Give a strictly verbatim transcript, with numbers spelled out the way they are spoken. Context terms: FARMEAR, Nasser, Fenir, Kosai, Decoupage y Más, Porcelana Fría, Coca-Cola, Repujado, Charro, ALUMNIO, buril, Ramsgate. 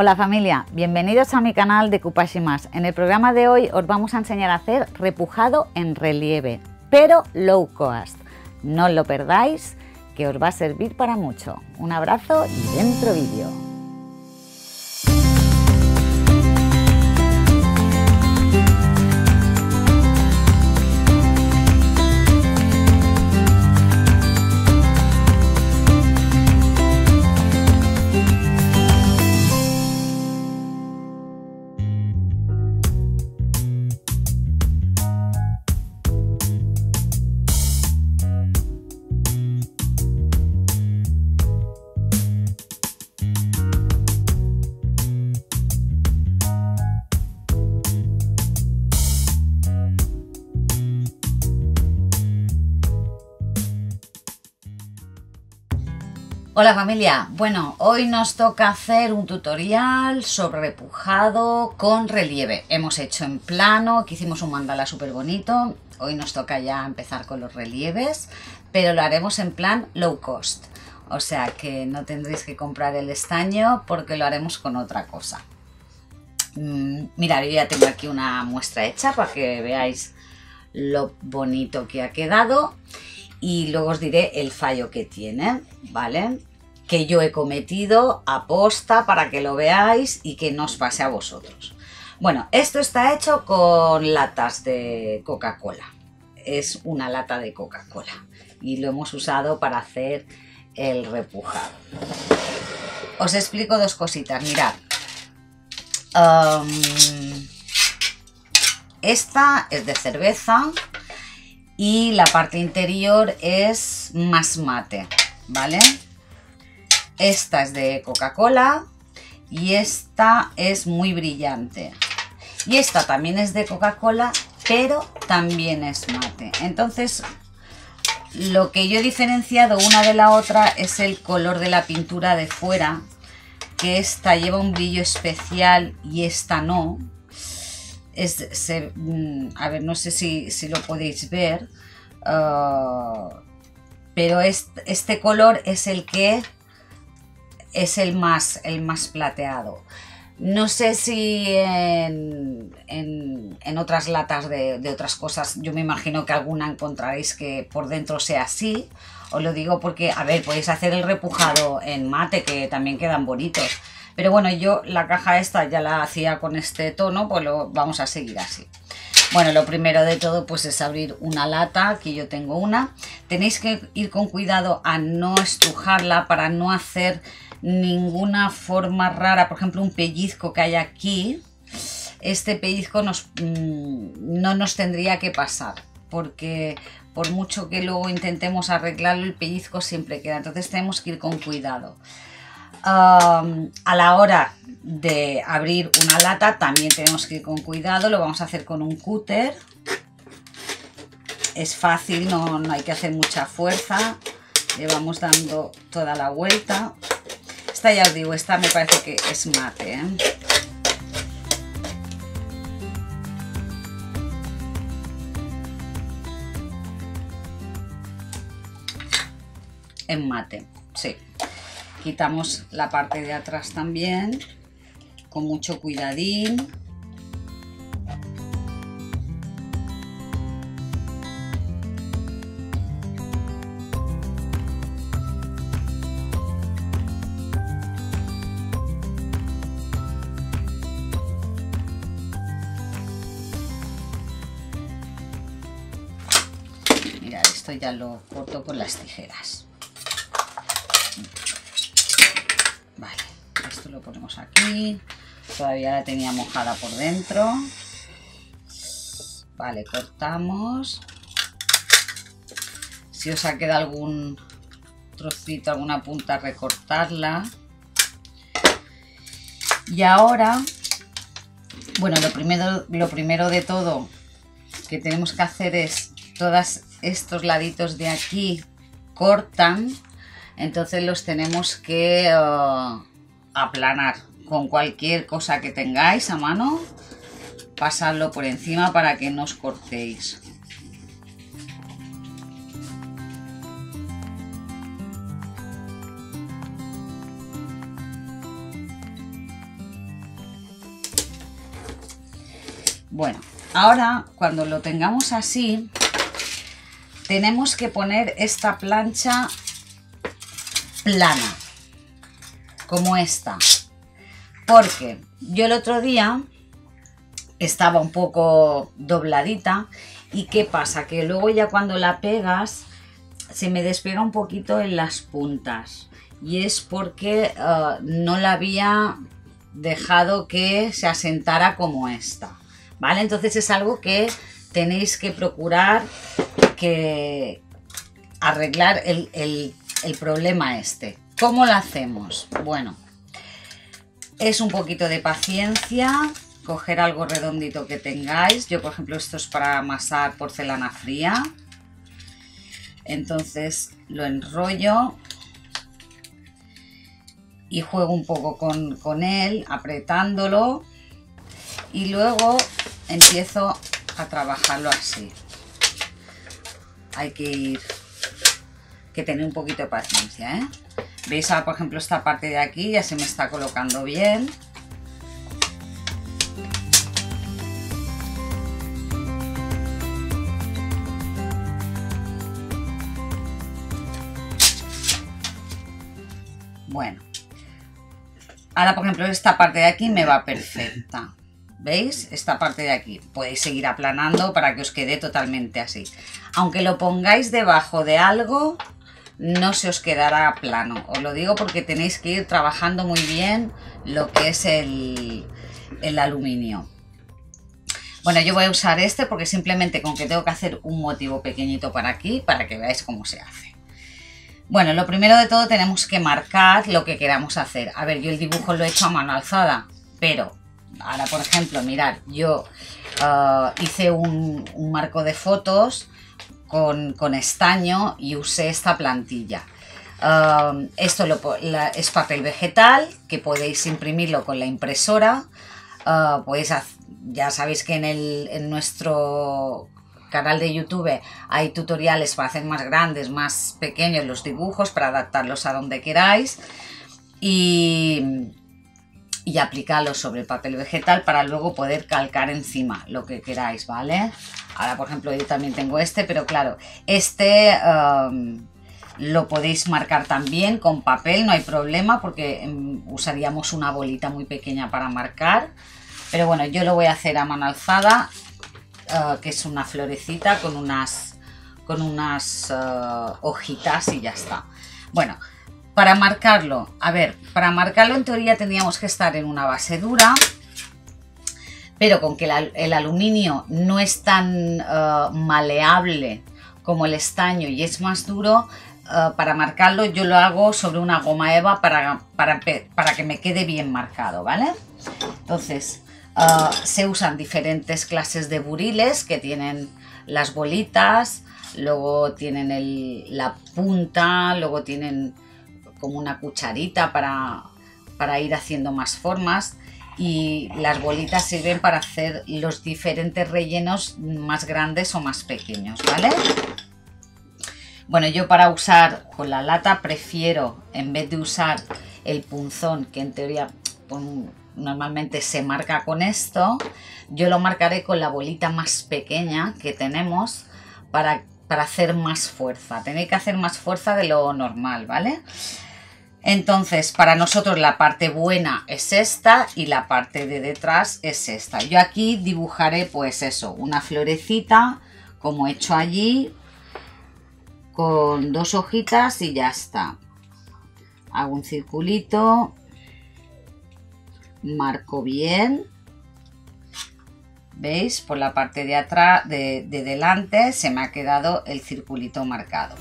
Hola familia, bienvenidos a mi canal Decoupage y Más. En el programa de hoy os vamos a enseñar a hacer repujado en relieve, pero low cost. No os lo perdáis, que os va a servir para mucho. Un abrazo y dentro vídeo. Hola familia, bueno, hoy nos toca hacer un tutorial sobre repujado con relieve. Hemos hecho en plano, que hicimos un mandala súper bonito. Hoy nos toca ya empezar con los relieves, pero lo haremos en plan low cost. O sea que no tendréis que comprar el estaño porque lo haremos con otra cosa. Mirad, yo ya tengo aquí una muestra hecha para que veáis lo bonito que ha quedado. Y luego os diré el fallo que tiene, ¿vale? Que yo he cometido aposta para que lo veáis y que no os pase a vosotros. Bueno, esto está hecho con latas de Coca-Cola. Es una lata de Coca-Cola y lo hemos usado para hacer el repujado. Os explico dos cositas, mirad. Um, esta es de cerveza. Y la parte interior es más mate, ¿vale? Esta es de Coca-Cola y esta es muy brillante. Y esta también es de Coca-Cola, pero también es mate. Entonces, lo que yo he diferenciado una de la otra es el color de la pintura de fuera, que esta lleva un brillo especial y esta no. Es, se, a ver, no sé si, si lo podéis ver, uh, pero este, este color es el que es el más, el más plateado. No sé si en, en, en otras latas de, de otras cosas, yo me imagino que alguna encontraréis que por dentro sea así. Os lo digo porque, a ver, podéis hacer el repujado en mate, que también quedan bonitos. Pero bueno, yo la caja esta ya la hacía con este tono, pues lo vamos a seguir así. Bueno, lo primero de todo pues es abrir una lata, aquí yo tengo una. Tenéis que ir con cuidado a no estrujarla para no hacer ninguna forma rara. Por ejemplo, un pellizco que hay aquí, este pellizco nos, mmm, no nos tendría que pasar. Porque por mucho que luego intentemos arreglarlo, el pellizco siempre queda. Entonces tenemos que ir con cuidado. Um, a la hora de abrir una lata también tenemos que ir con cuidado. Lo vamos a hacer con un cúter, es fácil, no, no hay que hacer mucha fuerza, le vamos dando toda la vuelta. Esta ya os digo, esta me parece que es mate, ¿eh? En mate, sí. Quitamos la parte de atrás también, con mucho cuidadín. Mirad, esto ya lo corto con las tijeras. Lo ponemos aquí, todavía la tenía mojada por dentro. Vale, cortamos. Si os ha quedado algún trocito, alguna punta, recortarla. Y ahora, bueno, lo primero, lo primero de todo que tenemos que hacer es todos estos laditos de aquí cortan, entonces los tenemos que... Uh, aplanar con cualquier cosa que tengáis a mano, pasadlo por encima para que no os cortéis. Bueno, ahora cuando lo tengamos así, tenemos que poner esta plancha plana, como esta, porque yo el otro día estaba un poco dobladita y ¿qué pasa? Que luego ya cuando la pegas se me despega un poquito en las puntas y es porque uh, no la había dejado que se asentara como esta, ¿vale? Entonces es algo que tenéis que procurar que arreglar el, el, el problema este. ¿Cómo lo hacemos? Bueno, es un poquito de paciencia, coger algo redondito que tengáis. Yo, por ejemplo, esto es para amasar porcelana fría. Entonces lo enrollo y juego un poco con, con él, apretándolo, y luego empiezo a trabajarlo así. Hay que ir, que tener un poquito de paciencia, ¿eh? Veis ahora, por ejemplo, esta parte de aquí ya se me está colocando bien. Bueno, ahora, por ejemplo, esta parte de aquí me va perfecta. ¿Veis? Esta parte de aquí. Podéis seguir aplanando para que os quede totalmente así. Aunque lo pongáis debajo de algo, no se os quedará plano. Os lo digo porque tenéis que ir trabajando muy bien lo que es el, el aluminio. Bueno, yo voy a usar este porque simplemente con que tengo que hacer un motivo pequeñito para aquí, para que veáis cómo se hace. Bueno, lo primero de todo tenemos que marcar lo que queramos hacer. A ver, yo el dibujo lo he hecho a mano alzada, pero ahora, por ejemplo, mirad, yo uh, hice un, un marco de fotos con, con estaño y usé esta plantilla. Uh, esto lo, la, es papel vegetal, que podéis imprimirlo con la impresora. Uh, podéis hacer, ya sabéis que en, el, en nuestro canal de YouTube hay tutoriales para hacer más grandes, más pequeños los dibujos, para adaptarlos a donde queráis y, y aplicarlos sobre el papel vegetal para luego poder calcar encima lo que queráis, ¿vale? Ahora, por ejemplo, yo también tengo este, pero claro, este um, lo podéis marcar también con papel, no hay problema, porque um, usaríamos una bolita muy pequeña para marcar, pero bueno, yo lo voy a hacer a mano alzada. Uh, que es una florecita con unas, con unas uh, hojitas y ya está. Bueno, para marcarlo, a ver, para marcarlo en teoría tendríamos que estar en una base dura, pero con que la, el aluminio no es tan uh, maleable como el estaño y es más duro, uh, para marcarlo yo lo hago sobre una goma eva para, para, para que me quede bien marcado, ¿vale? Entonces, Uh, se usan diferentes clases de buriles que tienen las bolitas, luego tienen el, la punta, luego tienen como una cucharita para, para ir haciendo más formas, y las bolitas sirven para hacer los diferentes rellenos más grandes o más pequeños, ¿vale? Bueno, yo para usar con la lata prefiero, en vez de usar el punzón, que en teoría pon, normalmente se marca con esto, yo lo marcaré con la bolita más pequeña que tenemos para, para hacer más fuerza. Tenéis que hacer más fuerza de lo normal, ¿vale? Entonces, para nosotros la parte buena es esta y la parte de detrás es esta. Yo aquí dibujaré, pues eso, una florecita, como he hecho allí, con dos hojitas y ya está. Hago un circulito, marco bien, ¿veis? Por la parte de atrás, de, de delante, se me ha quedado el circulito marcado.